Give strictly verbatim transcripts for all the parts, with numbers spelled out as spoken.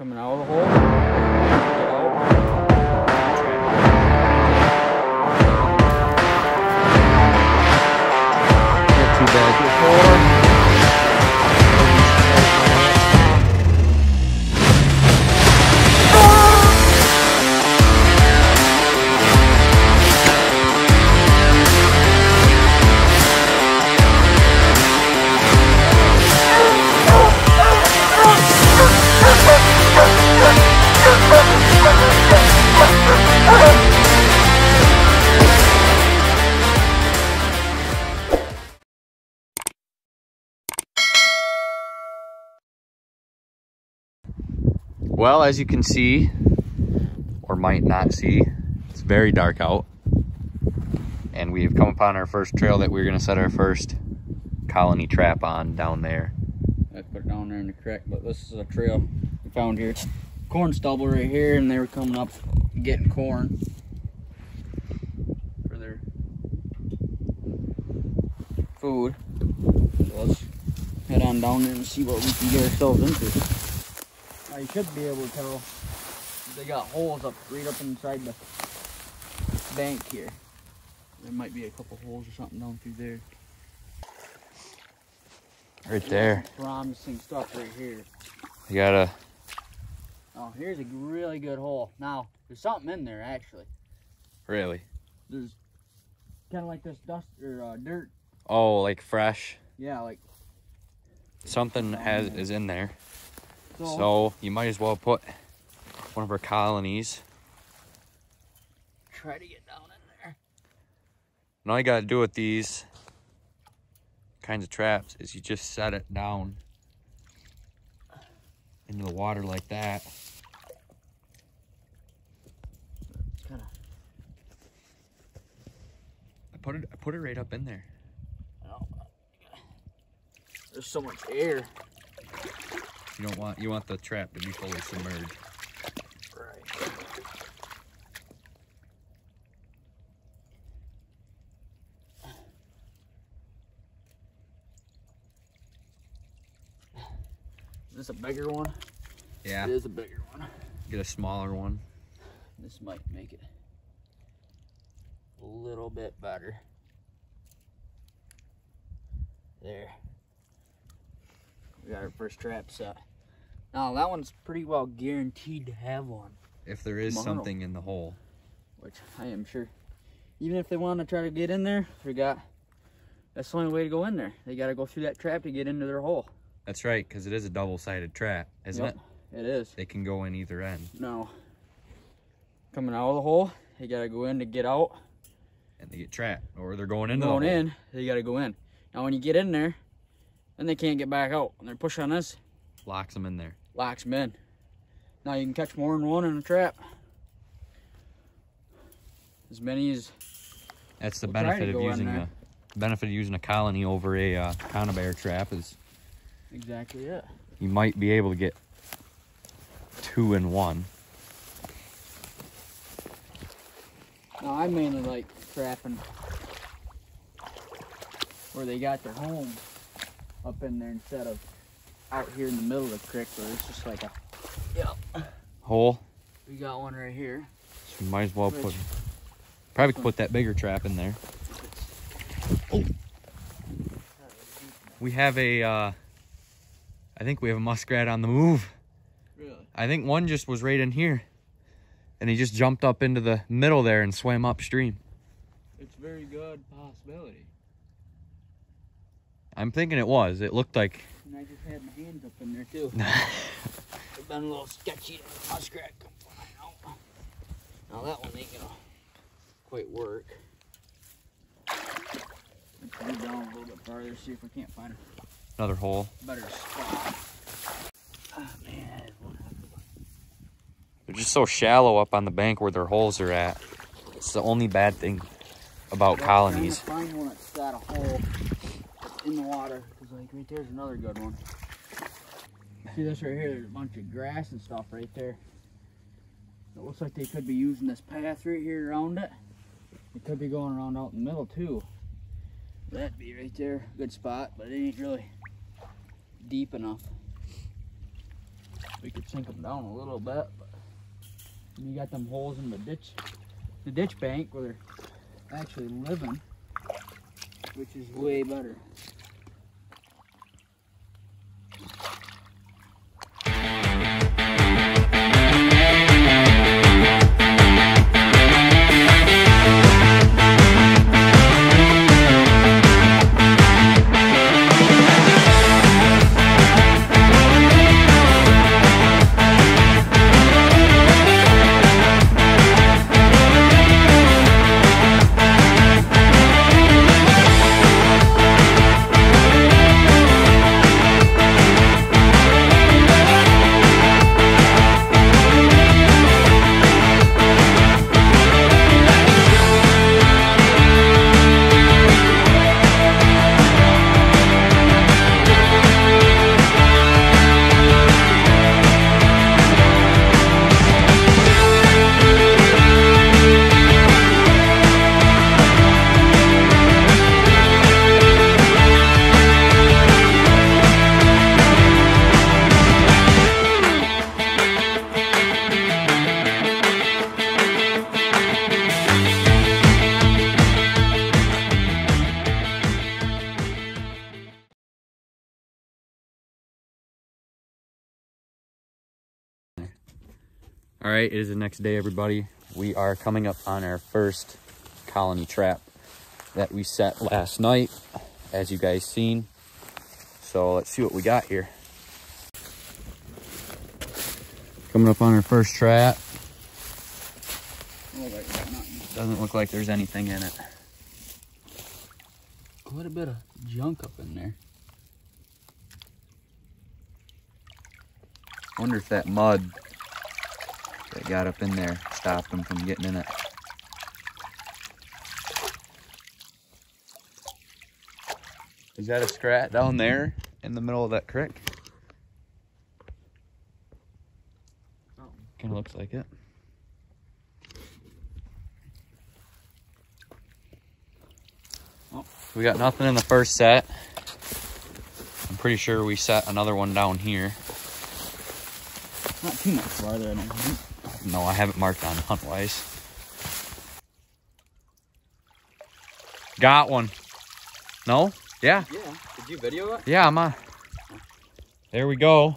coming out of the hole. Not too bad. Before. Well, as you can see, or might not see, it's very dark out, and we've come upon our first trail that we're gonna set our first colony trap on down there. I put it down there in the creek, but this is a trail we found here. It's corn stubble right here, and they were coming up getting corn for their food. So let's head on down there and see what we can get ourselves into. You should be able to tell they got holes up right up inside the bank here. There might be a couple holes or something down through there. Right there. Promising stuff right here. You gotta. Oh, here's a really good hole. Now, there's something in there actually. Really? There's kind of like this dust or uh, dirt. Oh, like fresh. Yeah, like. Something has in is in there. So you might as well put one of our colonies. Try to get down in there. And all you gotta do with these kinds of traps is you just set it down into the water like that. It's kinda... I put it I put it right up in there. Oh, there's so much air. You don't want, you want the trap to be fully submerged. Right. Is this a bigger one? Yeah. It is a bigger one. Get a smaller one. This might make it a little bit better. There. We got our first trap set. Now that one's pretty well guaranteed to have one. If there is tomorrow. Something in the hole. Which I am sure. Even if they want to try to get in there, they got, that's the only way to go in there. They got to go through that trap to get into their hole. That's right, because it is a double-sided trap, isn't yep, it? It is. They can go in either end. No. Coming out of the hole, they got to go in to get out. And they get trapped, or they're going into going the hole. Going in, they got to go in. Now when you get in there, then they can't get back out. When they're pushing on this, locks them in there. Locks them in. Now you can catch more than one in a trap. As many as. That's the we'll benefit of using a benefit of using a colony over a uh, conibear trap is. Exactly it. You might be able to get two in one. Now I mainly like trapping where they got their home up in there instead of. Out here in the middle of the creek where it's just like a yeah. hole. We got one right here. So we might as well Which, put probably put that bigger trap in there. Oh, we have a. Uh, I think we have a muskrat on the move. Really? I think one just was right in here, and he just jumped up into the middle there and swam upstream. It's a very good possibility. I'm thinking it was. It looked like. And I just had my hands up in there too. It's been a little sketchy to the muskrat come flying out. Now that one ain't gonna quite work. Let's move down a little bit farther, see if we can't find another hole. Better spot. Oh, man. They're just so shallow up on the bank where their holes are at. It's the only bad thing about That's colonies. Trying to find one that's got a hole in the water. Like right there's another good one. See this right here, there's a bunch of grass and stuff right there. It looks like they could be using this path right here around it. It could be going around out in the middle too. That'd be right there, good spot, but it ain't really deep enough. we could sink them down a little bit. But you got them holes in the ditch, the ditch bank where they're actually living, which is way better. All right, it is the next day, everybody. We are coming up on our first colony trap that we set last night, as you guys seen. So let's see what we got here. Coming up on our first trap. Doesn't look like there's anything in it. Quite a bit of junk up in there. Wonder if that mud that got up in there stopped them from getting in it. Is that a scrat down there in the middle of that creek? Oh. Kind of looks like it. Oh, we got nothing in the first set. I'm pretty sure we set another one down here. Not too much farther, I don't think. No, I haven't marked on Huntwise. Got one. No? Yeah. Yeah. Did you video it? Yeah, I'm on. There we go.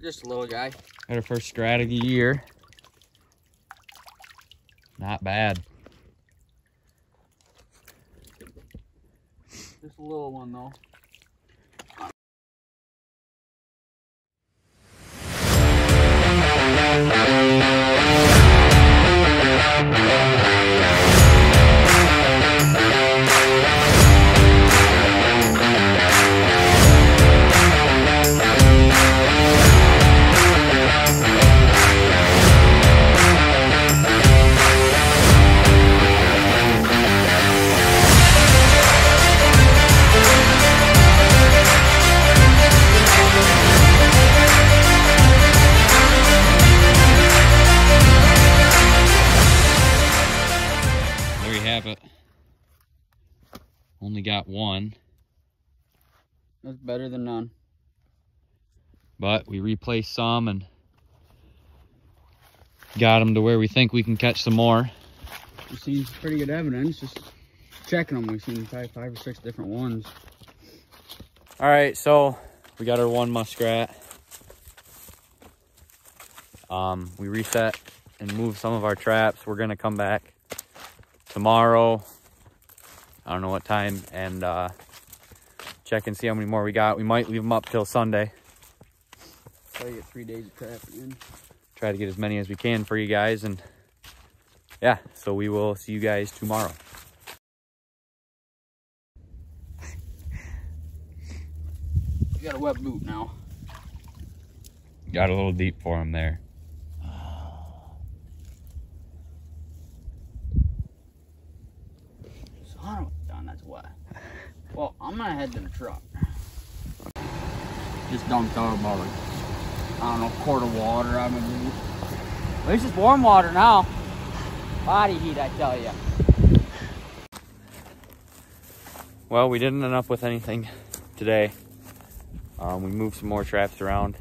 Just a little guy. Got our first strat of the year. Not bad. Just a little one though. Only got one. That's better than none. But we replaced some and got them to where we think we can catch some more. We've seen pretty good evidence. Just checking them, we've seen five, five or six different ones. All right, so we got our one muskrat. Um, we reset and moved some of our traps. We're gonna come back tomorrow. I don't know what time, and uh, check and see how many more we got. We might leave them up till Sunday. Try to get three days of trapping in. Try to get as many as we can for you guys, and yeah, so we will see you guys tomorrow. You got a wet boot now. Got a little deep for him there. Well, I'm gonna head to the truck. Just dumped out about like, I don't know, a quart of water. I'm gonna do. At least it's warm water now. Body heat, I tell you. Well, we didn't end up with anything today. Um, we moved some more traps around.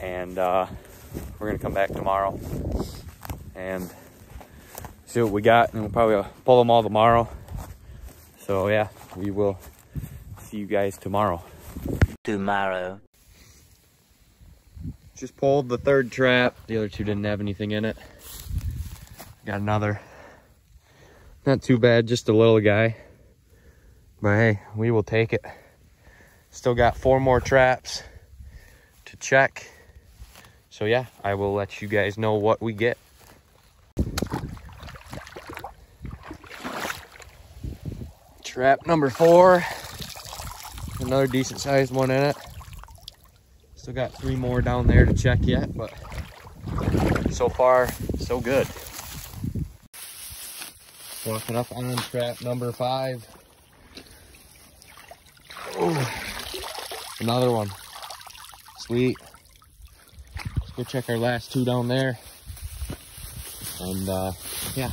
and uh, we're gonna come back tomorrow and see what we got, and we'll probably pull them all tomorrow. So yeah, we will see you guys tomorrow. Tomorrow. Just pulled the third trap. The other two didn't have anything in it. Got another. Not too bad, just a little guy. But hey, we will take it. Still got four more traps to check. So yeah, I will let you guys know what we get. Trap number four. Another decent sized one in it. Still got three more down there to check yet, but so far, so good. Walking up on trap number five. Ooh, another one. Sweet. Let's go check our last two down there. And uh, yeah.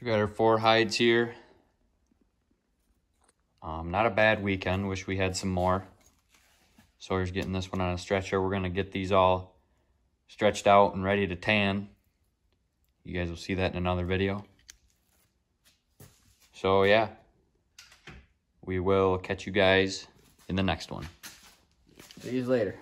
We got our four hides here. Um, not a bad weekend. Wish we had some more. Sawyer's getting this one on a stretcher. We're going to get these all stretched out and ready to tan. You guys will see that in another video. So yeah, we will catch you guys in the next one. See you later.